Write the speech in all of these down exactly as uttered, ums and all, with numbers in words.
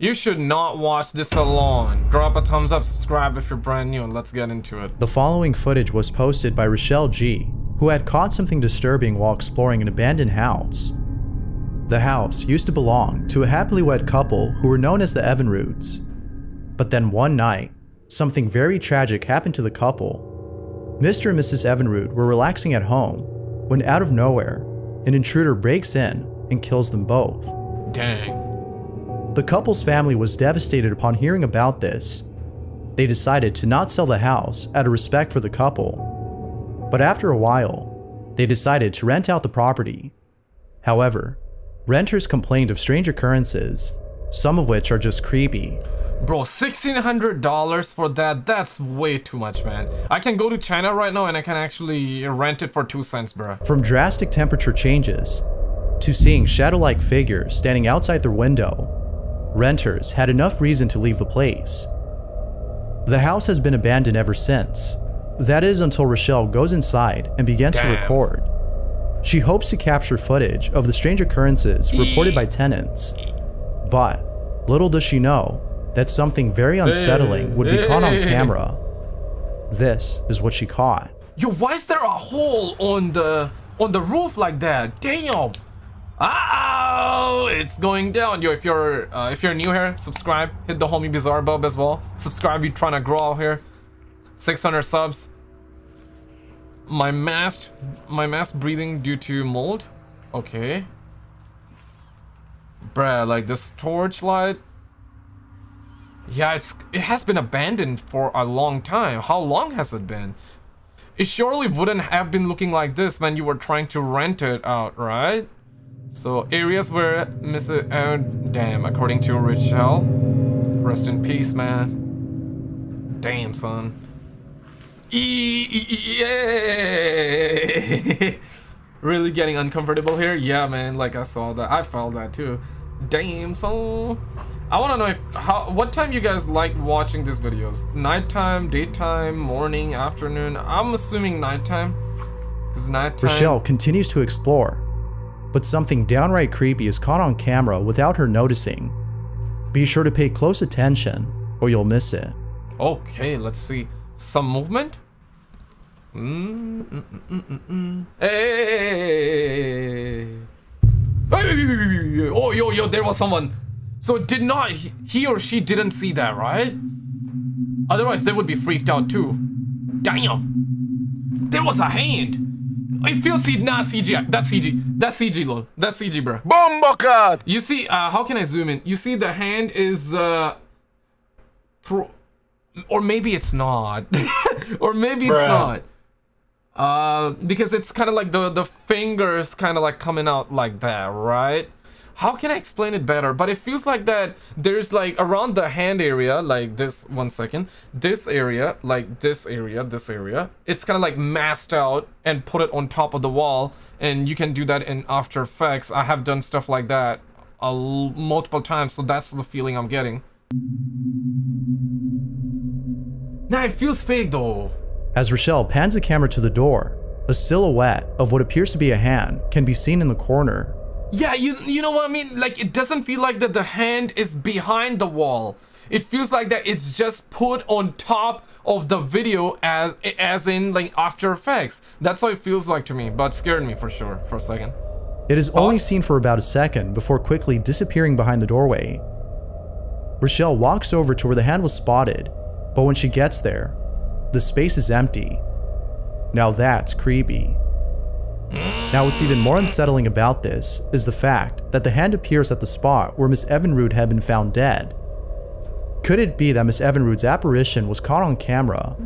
You should not watch this alone. Drop a thumbs up, subscribe if you're brand new, and let's get into it. The following footage was posted by Rochelle G., who had caught something disturbing while exploring an abandoned house. The house used to belong to a happily wed couple who were known as the Evanroods. But then one night, something very tragic happened to the couple. Mister and Missus Evanrood were relaxing at home when, out of nowhere, an intruder breaks in and kills them both. Dang. The couple's family was devastated upon hearing about this. They decided to not sell the house out of respect for the couple. But after a while, they decided to rent out the property. However, renters complained of strange occurrences, some of which are just creepy. Bro, sixteen hundred dollars for that? That's way too much, man. I can go to China right now and I can actually rent it for two cents, bro. From drastic temperature changes to seeing shadow-like figures standing outside their window, renters had enough reason to leave the place. The house has been abandoned ever since. That is until Rochelle goes inside and begins Damn. to record. She hopes to capture footage of the strange occurrences reported by tenants, but little does she know that something very unsettling would be caught on camera. This is what she caught. Yo, why is there a hole on the on the roof like that? Damn! Oh, it's going down. Yo, if you're uh, if you're new here, subscribe. Hit the homie BizarreBub as well. Subscribe. You trying to grow out here? six hundred subs. My mask, my mask breathing due to mold. Okay. Bruh, like this torch light. Yeah, it's it has been abandoned for a long time. How long has it been? It surely wouldn't have been looking like this when you were trying to rent it out, right? So areas where Missus Aaron, damn, according to Rochelle, rest in peace, man. Damn, son. Yeah. Really getting uncomfortable here. Yeah, man. Like I saw that. I felt that too. Damn, son. I want to know if how what time you guys like watching these videos? Nighttime, daytime, morning, afternoon. I'm assuming nighttime, because nighttime. Rochelle continues to explore, but something downright creepy is caught on camera without her noticing. Be sure to pay close attention, or you'll miss it. Okay, let's see some movement. Mm, mm, mm, mm, mm. Hey! Hey! Oh, yo, yo! There was someone. So it did not, he or she didn't see that, right? Otherwise, they would be freaked out too. Damn. There was a hand. It feels not C G I. That's C G. That's C G, lol. That's C G, bro. Bombocard. You see, uh, how can I zoom in? You see the hand is, uh, pro or maybe it's not. Or maybe it's Bruh. not. Uh, because it's kind of like the, the fingers kind of like coming out like that, right? How can I explain it better? But it feels like that there's like around the hand area, like this one second, this area, like this area, this area. It's kind of like masked out and put it on top of the wall. And you can do that in After Effects. I have done stuff like that a l multiple times. So that's the feeling I'm getting. Nah, it feels fake though. As Rochelle pans the camera to the door, a silhouette of what appears to be a hand can be seen in the corner. Yeah, you you know what I mean? Like, it doesn't feel like that the hand is behind the wall. It feels like that it's just put on top of the video as as in like After Effects. That's how it feels like to me, but scared me for sure for a second. It is only oh. seen for about a second before quickly disappearing behind the doorway. Rochelle walks over to where the hand was spotted, but when she gets there, the space is empty. Now that's creepy. Now, what's even more unsettling about this is the fact that the hand appears at the spot where Miss Evanrood had been found dead. Could it be that Miss Evanrood's apparition was caught on camera,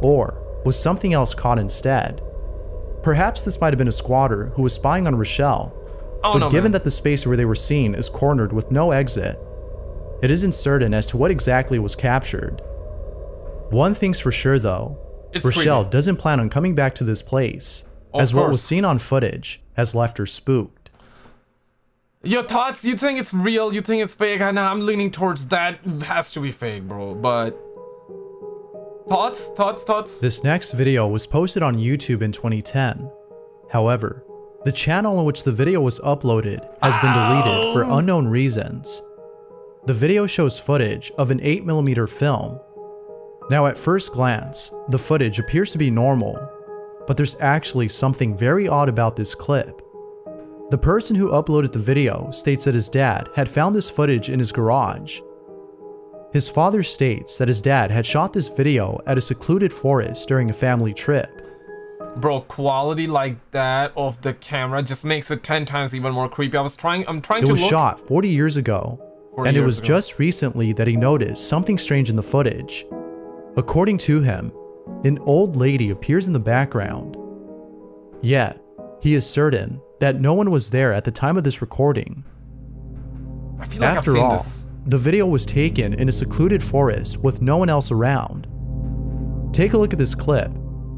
or was something else caught instead? Perhaps this might have been a squatter who was spying on Rochelle, oh, but no, given man. that the space where they were seen is cornered with no exit, it isn't certain as to what exactly was captured. One thing's for sure though, it's Rochelle creepy. doesn't plan on coming back to this place, as what was seen on footage has left her spooked. Your thoughts? You think it's real? You think it's fake? I know I'm leaning towards that. It has to be fake, bro. But thoughts, thoughts, thoughts. This next video was posted on YouTube in twenty ten. However, the channel on which the video was uploaded has been deleted for unknown reasons. The video shows footage of an eight millimeter film. Now at first glance, the footage appears to be normal, but there's actually something very odd about this clip. The person who uploaded the video states that his dad had found this footage in his garage. His father states that his dad had shot this video at a secluded forest during a family trip. Bro, quality like that of the camera just makes it ten times even more creepy. I was trying, I'm trying to look. It was shot forty years ago, and it was just recently that he noticed something strange in the footage. According to him, an old lady appears in the background. Yet, he is certain that no one was there at the time of this recording. I feel like I've seen this. After all, the video was taken in a secluded forest with no one else around. Take a look at this clip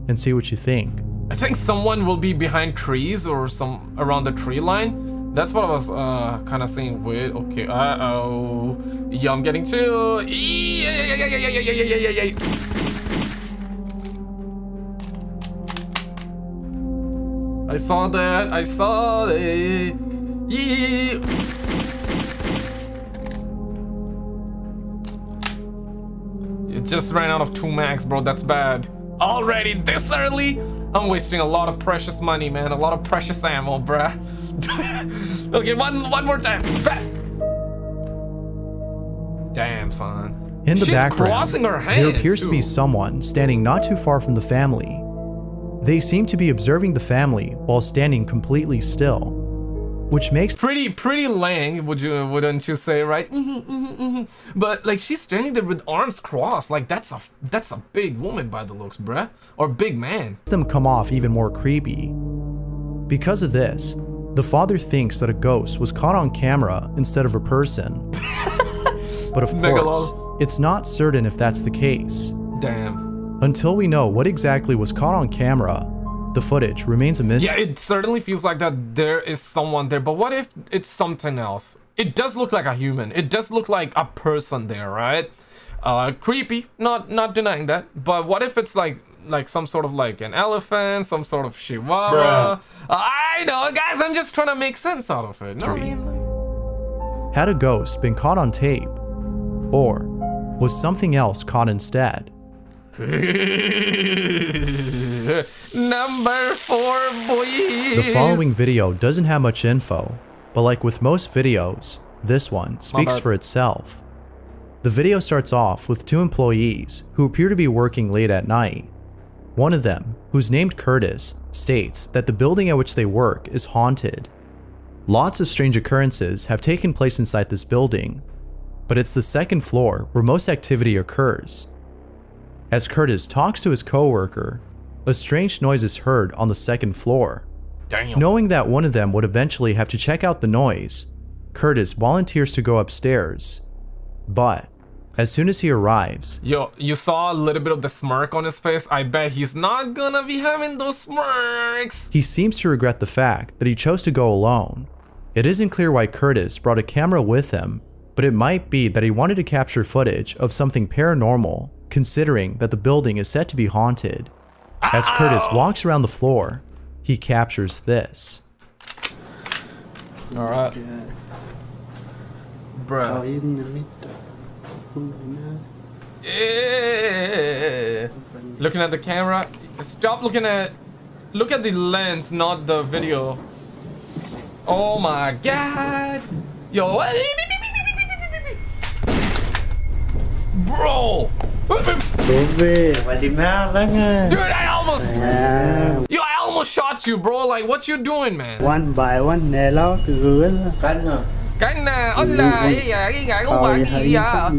and see what you think. I think someone will be behind trees or some around the tree line. That's what I was uh, kind of saying. Wait, okay, uh-oh. Yeah, I'm getting too. Eee, yeah, yeah, yeah, yeah, yeah, yeah, yeah, yeah, yeah. I saw that, I saw it. Yee. You just ran out of two max, bro, that's bad. Already this early? I'm wasting a lot of precious money, man. A lot of precious ammo, bruh. Okay, one one more time. Damn, son. In the She's background, crossing her hands, there appears too. to be someone standing not too far from the family. They seem to be observing the family while standing completely still, which makes pretty pretty lame, would you wouldn't you say, right? Mm-hmm, mm-hmm, mm-hmm. But like, she's standing there with arms crossed, like that's a that's a big woman by the looks, bruh, or big man. Them come off even more creepy. Because of this, the father thinks that a ghost was caught on camera instead of a person. But of course, it's not certain if that's the case. Damn. Until we know what exactly was caught on camera, the footage remains a mystery. Yeah, it certainly feels like that there is someone there, but what if it's something else? It does look like a human. It does look like a person there, right? Uh, creepy, not not denying that. But what if it's like like some sort of like an elephant, some sort of chihuahua? Bruh. I know, guys, I'm just trying to make sense out of it. No, I mean, like... Had a ghost been caught on tape, or was something else caught instead? Number four, boys. The following video doesn't have much info, but like with most videos, this one speaks for itself. The video starts off with two employees who appear to be working late at night. One of them, who's named Curtis, states that the building at which they work is haunted. Lots of strange occurrences have taken place inside this building, but it's the second floor where most activity occurs. As Curtis talks to his coworker, a strange noise is heard on the second floor. Damn. Knowing that one of them would eventually have to check out the noise, Curtis volunteers to go upstairs. But as soon as he arrives... Yo, you saw a little bit of the smirk on his face? I bet he's not gonna be having those smirks! He seems to regret the fact that he chose to go alone. It isn't clear why Curtis brought a camera with him, but it might be that he wanted to capture footage of something paranormal, considering that the building is said to be haunted. As Curtis walks around the floor, he captures this. Alright. Bruh. Yeah. Looking at the camera. Stop looking at... Look at the lens, not the video. Oh my god. Yo. Bro. Dude, I almost yeah. Yo, I almost shot you, bro. Like, what you doing, man? One by one, Nelo, Kana. Kana, hola, yeah, yeah, yeah.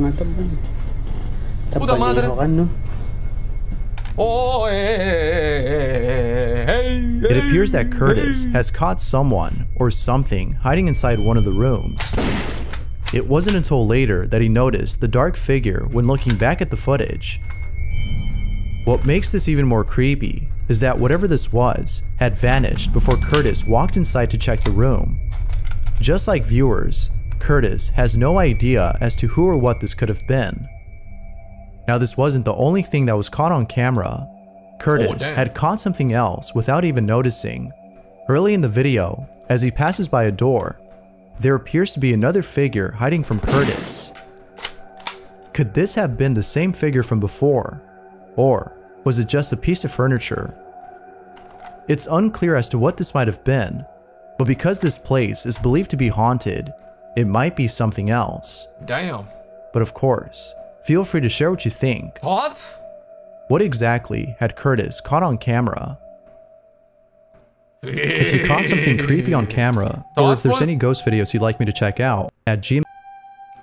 Oh, it appears that Curtis has caught someone or something hiding inside one of the rooms. It wasn't until later that he noticed the dark figure when looking back at the footage. What makes this even more creepy is that whatever this was had vanished before Curtis walked inside to check the room. Just like viewers, Curtis has no idea as to who or what this could have been. Now, this wasn't the only thing that was caught on camera. Curtis oh, had caught something else without even noticing. Early in the video, as he passes by a door, There appears to be another figure hiding from Curtis. Could this have been the same figure from before? Or was it just a piece of furniture? It's unclear as to what this might have been, but because this place is believed to be haunted, it might be something else. Damn. But of course, feel free to share what you think. What? What exactly had Curtis caught on camera? If you caught something creepy on camera, or if there's any ghost videos you'd like me to check out, at Gmail.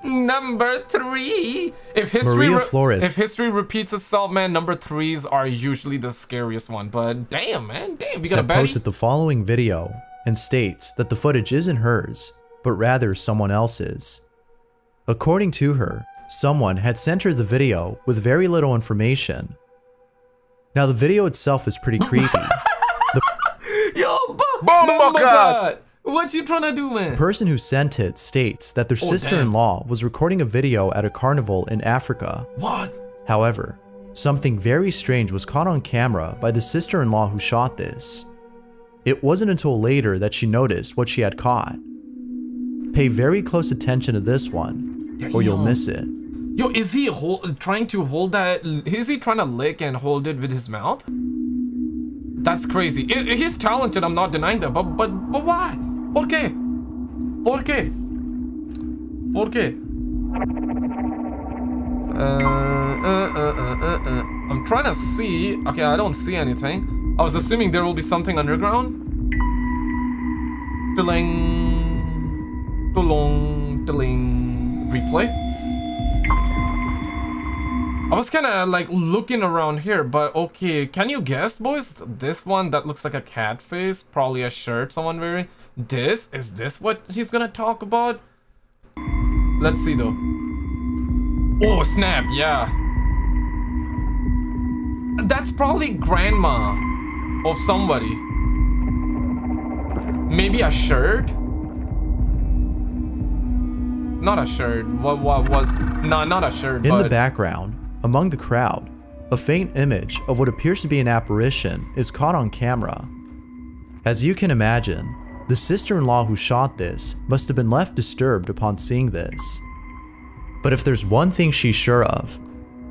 Number three. If history, Maria Florid. If history repeats itself, man, number threes are usually the scariest one. But damn, man, damn, you got a baddie? Posted the following video and states that the footage isn't hers, but rather someone else's. According to her, someone had censored the video with very little information. Now the video itself is pretty creepy. the Yo, Bomba God! What you trying to do, man? The person who sent it states that their oh, sister-in-law was recording a video at a carnival in Africa. What? However, something very strange was caught on camera by the sister-in-law who shot this. It wasn't until later that she noticed what she had caught. Pay very close attention to this one, Damn. or you'll miss it. Yo, is he hold, trying to hold that? Is he trying to lick and hold it with his mouth? That's crazy. I, he's talented, I'm not denying that, but but, but why? ¿Por qué? ¿Por qué? ¿Por qué? Uh, uh, uh, uh, uh, uh. I'm trying to see. Okay, I don't see anything. I was assuming there will be something underground. Deling, delong, deling. Replay. I was kind of like looking around here, but okay. Can you guess, boys? This one that looks like a cat face, probably a shirt someone wearing. This? Is this what he's gonna talk about? Let's see though. Oh snap, yeah. That's probably grandma of somebody. Maybe a shirt? Not a shirt. What, what, what? No, not a shirt. In but... the background, among the crowd, a faint image of what appears to be an apparition is caught on camera. As you can imagine, the sister-in-law who shot this must have been left disturbed upon seeing this. But if there's one thing she's sure of,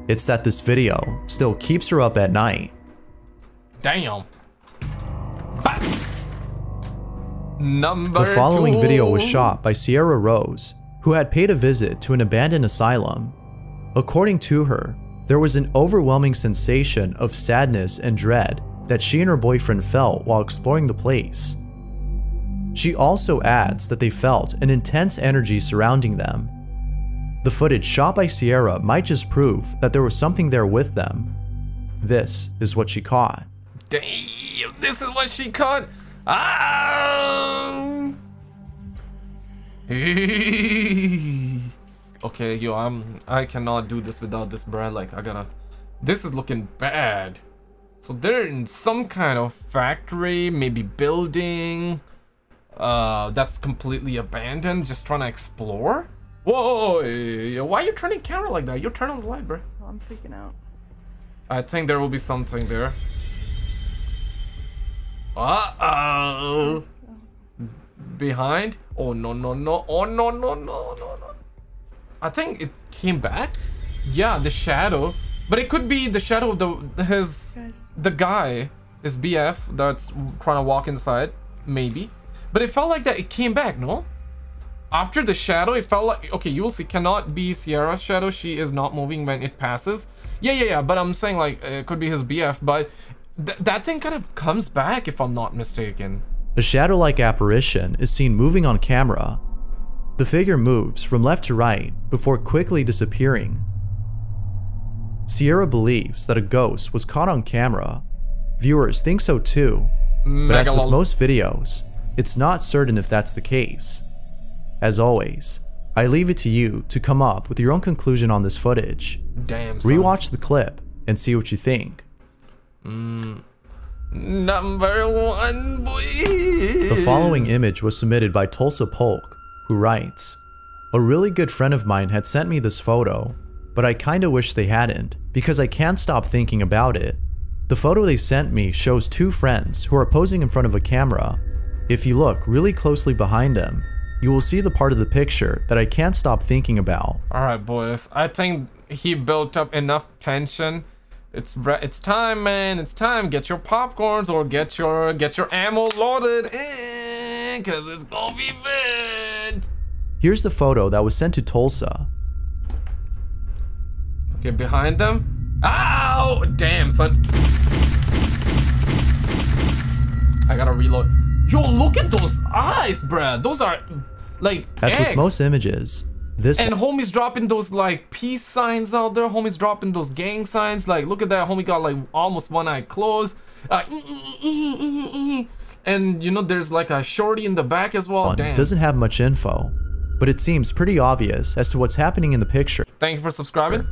it's that this video still keeps her up at night. Damn. Number The following two. video was shot by Sierra Rose, who had paid a visit to an abandoned asylum. According to her, there was an overwhelming sensation of sadness and dread that she and her boyfriend felt while exploring the place. She also adds that they felt an intense energy surrounding them. The footage shot by Sierra might just prove that there was something there with them. This is what she caught. Damn, this is what she caught. Ah! Okay, yo, I'm, I cannot do this without this, bruh. Like, I gotta... This is looking bad. So they're in some kind of factory, maybe building. Uh, that's completely abandoned, just trying to explore? Whoa, yo, why are you turning camera like that? You're turning on the light, bruh. Oh, I'm freaking out. I think there will be something there. Uh-oh. Behind? Oh, no, no, no. Oh, no, no, no, no, no. I think it came back. Yeah, the shadow, but it could be the shadow of the his Guys. the guy, his B F that's trying to walk inside, maybe. But it felt like that it came back, no? After the shadow, it felt like okay. You will see, cannot be Sierra's shadow. She is not moving when it passes. Yeah, yeah, yeah. But I'm saying like it could be his B F, but th that thing kind of comes back if I'm not mistaken. A shadow-like apparition is seen moving on camera. The figure moves from left to right before quickly disappearing. Sierra believes that a ghost was caught on camera. Viewers think so too, but as with most videos, it's not certain if that's the case. As always, I leave it to you to come up with your own conclusion on this footage. Damn, son. Rewatch the clip and see what you think. Mm. Number one, boy. The following image was submitted by Tulsa Polk, who writes, "A really good friend of mine had sent me this photo, but I kinda wish they hadn't because I can't stop thinking about it. The photo they sent me shows two friends who are posing in front of a camera. If you look really closely behind them, you will see the part of the picture that I can't stop thinking about. All right, boys, I think he built up enough tension. It's it's time, man. It's time. Get your popcorns or get your get your ammo loaded, eh, cause it's gonna be bad. Here's the photo that was sent to Tulsa. Okay, behind them. Ow! Damn, son. I gotta reload. Yo, look at those eyes, bruh. Those are like As eggs. With most images. This and one. Homie's dropping those like peace signs out there. Homie's dropping those gang signs. Like, look at that. Homie got like almost one eye closed. Uh, ee, ee, ee, ee, ee, ee. And you know, there's like a shorty in the back as well. Damn. Doesn't have much info, but it seems pretty obvious as to what's happening in the picture. Thank you for subscribing.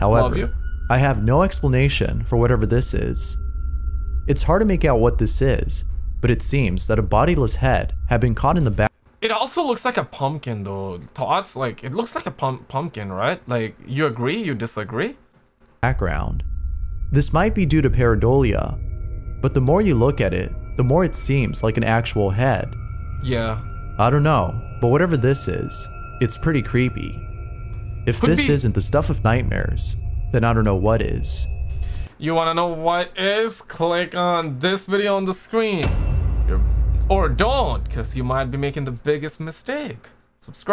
However, love you. I have no explanation for whatever this is. It's hard to make out what this is, but it seems that a bodiless head had been caught in the back. It also looks like a pumpkin though. Thoughts? Like, it looks like a pump pumpkin, right? Like, you agree, you disagree? Background. This might be due to pareidolia, but the more you look at it, the more it seems like an actual head. Yeah. I don't know, but whatever this is, it's pretty creepy. If Could this be... isn't the stuff of nightmares, then I don't know what is. You wanna know what is? Click on this video on the screen. Or don't, because you might be making the biggest mistake. Subscribe.